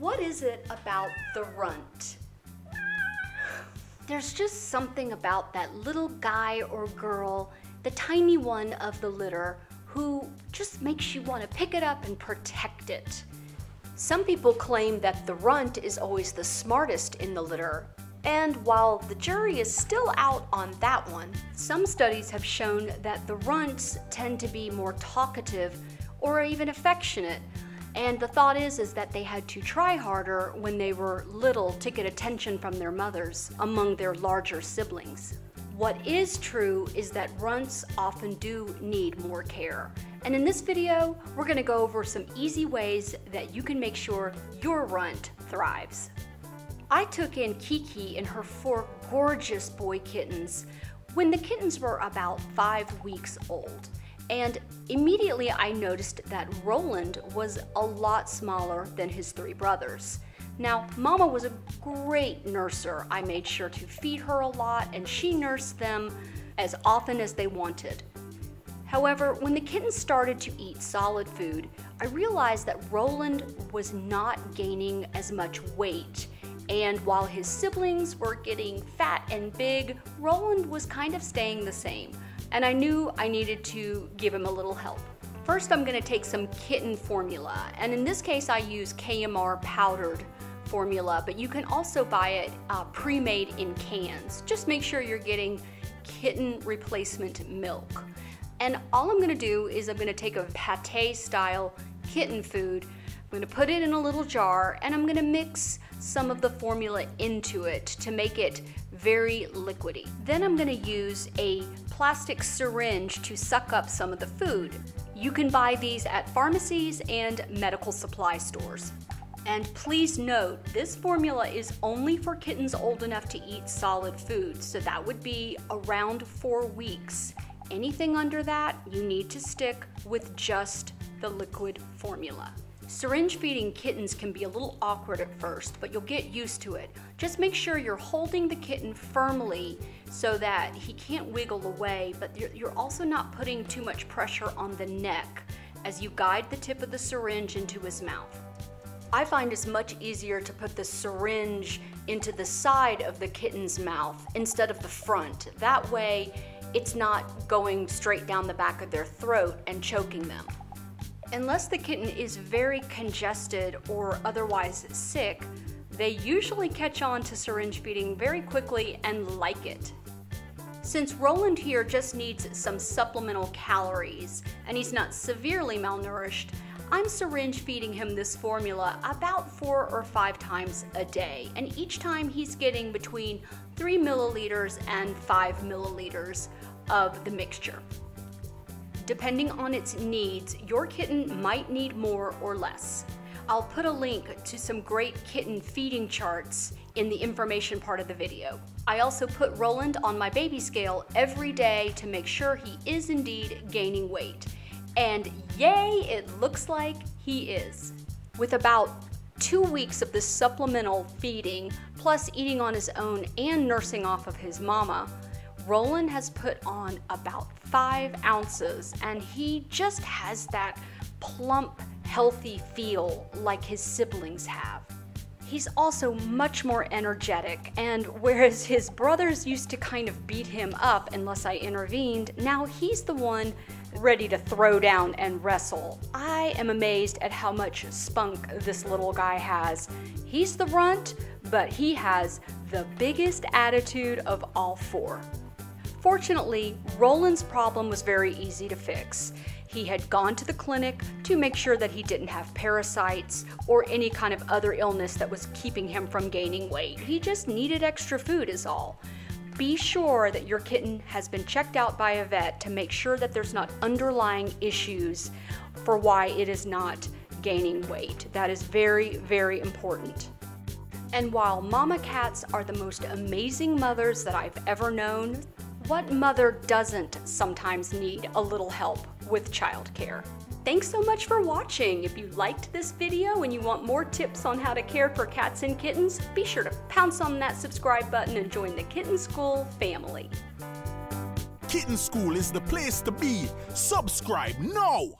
what is it about the runt? There's just something about that little guy or girl, the tiny one of the litter, who just makes you want to pick it up and protect it. Some people claim that the runt is always the smartest in the litter. And while the jury is still out on that one, some studies have shown that the runts tend to be more talkative or even affectionate. And the thought is that they had to try harder when they were little to get attention from their mothers among their larger siblings. What is true is that runts often do need more care. And in this video, we're going to go over some easy ways that you can make sure your runt thrives. I took in Kiki and her 4 gorgeous boy kittens when the kittens were about 5 weeks old, and immediately I noticed that Roland was a lot smaller than his 3 brothers. Now, Mama was a great nurser. I made sure to feed her a lot, and she nursed them as often as they wanted. However, when the kittens started to eat solid food, I realized that Roland was not gaining as much weight. And while his siblings were getting fat and big, Roland was kind of staying the same. And I knew I needed to give him a little help. First, I'm gonna take some kitten formula. And in this case, I use KMR powdered formula, but you can also buy it pre-made in cans. Just make sure you're getting kitten replacement milk. And all I'm gonna do is I'm gonna take a pate style kitten food. I'm gonna put it in a little jar and I'm gonna mix some of the formula into it to make it very liquidy. Then I'm gonna use a plastic syringe to suck up some of the food. You can buy these at pharmacies and medical supply stores. And please note, this formula is only for kittens old enough to eat solid food, so that would be around 4 weeks. Anything under that, you need to stick with just the liquid formula. Syringe feeding kittens can be a little awkward at first, but you'll get used to it. Just make sure you're holding the kitten firmly so that he can't wiggle away, but you're also not putting too much pressure on the neck as you guide the tip of the syringe into his mouth. I find it's much easier to put the syringe into the side of the kitten's mouth instead of the front. That way, it's not going straight down the back of their throat and choking them. Unless the kitten is very congested or otherwise sick, they usually catch on to syringe feeding very quickly and like it. Since Roland here just needs some supplemental calories and he's not severely malnourished, I'm syringe feeding him this formula about 4 or 5 times a day, and each time he's getting between 3 milliliters and 5 milliliters of the mixture. Depending on its needs, your kitten might need more or less. I'll put a link to some great kitten feeding charts in the information part of the video. I also put Roland on my baby scale every day to make sure he is indeed gaining weight. And yay, it looks like he is. With about 2 weeks of this supplemental feeding, plus eating on his own and nursing off of his mama, Roland has put on about 5 ounces, and he just has that plump, healthy feel like his siblings have. He's also much more energetic, and whereas his brothers used to kind of beat him up unless I intervened, now he's the one ready to throw down and wrestle. I am amazed at how much spunk this little guy has. He's the runt, but he has the biggest attitude of all 4. Fortunately, Roland's problem was very easy to fix. He had gone to the clinic to make sure that he didn't have parasites or any kind of other illness that was keeping him from gaining weight. He just needed extra food is all. Be sure that your kitten has been checked out by a vet to make sure that there's not underlying issues for why it is not gaining weight. That is very, very important. And while mama cats are the most amazing mothers that I've ever known, what mother doesn't sometimes need a little help with childcare? Thanks so much for watching. If you liked this video and you want more tips on how to care for cats and kittens, be sure to pounce on that subscribe button and join the Kitten School family. Kitten School is the place to be. Subscribe now!